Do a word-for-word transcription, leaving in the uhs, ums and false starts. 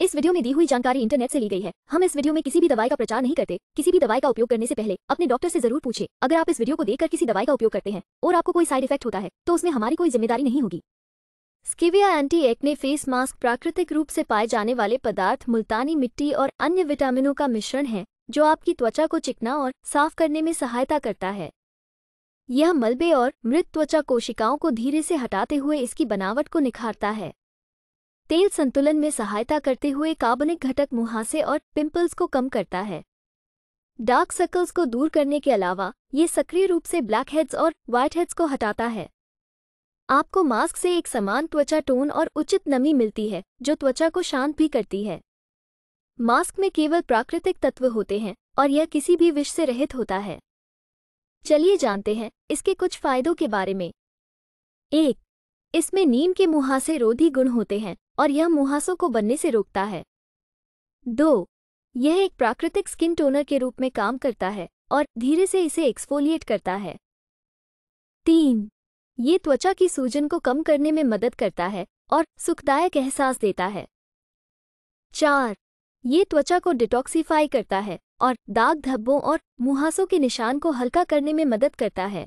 इस वीडियो में दी हुई जानकारी इंटरनेट से ली गई है। हम इस वीडियो में किसी भी दवाई का प्रचार नहीं करते। किसी भी दवाई का उपयोग करने से पहले अपने डॉक्टर से जरूर पूछें। अगर आप इस वीडियो को देखकर किसी दवाई का उपयोग करते हैं और आपको कोई साइड इफेक्ट होता है तो उसमें हमारी कोई जिम्मेदारी नहीं होगी। स्किविया एंटी एक्ने फेस मास्क प्राकृतिक रूप से पाए जाने वाले पदार्थ मुल्तानी मिट्टी और अन्य विटामिनों का मिश्रण है जो आपकी त्वचा को चिकना और साफ करने में सहायता करता है। यह मलबे और मृत त्वचा कोशिकाओं को धीरे से हटाते हुए इसकी बनावट को निखारता है। तेल संतुलन में सहायता करते हुए कार्बनिक घटक मुहासे और पिंपल्स को कम करता है। डार्क सर्कल्स को दूर करने के अलावा ये सक्रिय रूप से ब्लैक हेड्स और व्हाइट हेड्स को हटाता है। आपको मास्क से एक समान त्वचा टोन और उचित नमी मिलती है जो त्वचा को शांत भी करती है। मास्क में केवल प्राकृतिक तत्व होते हैं और यह किसी भी विष से रहित होता है। चलिए जानते हैं इसके कुछ फायदों के बारे में। एक, इसमें नीम के मुहासे रोधी गुण होते हैं और यह मुहासों को बनने से रोकता है। दो, यह एक प्राकृतिक स्किन टोनर के रूप में काम करता है और धीरे से इसे एक्सफोलिएट करता है। तीन, ये त्वचा की सूजन को कम करने में मदद करता है और सुखदायक एहसास देता है। चार, ये त्वचा को डिटॉक्सीफाई करता है और दाग धब्बों और मुहासों के निशान को हल्का करने में मदद करता है।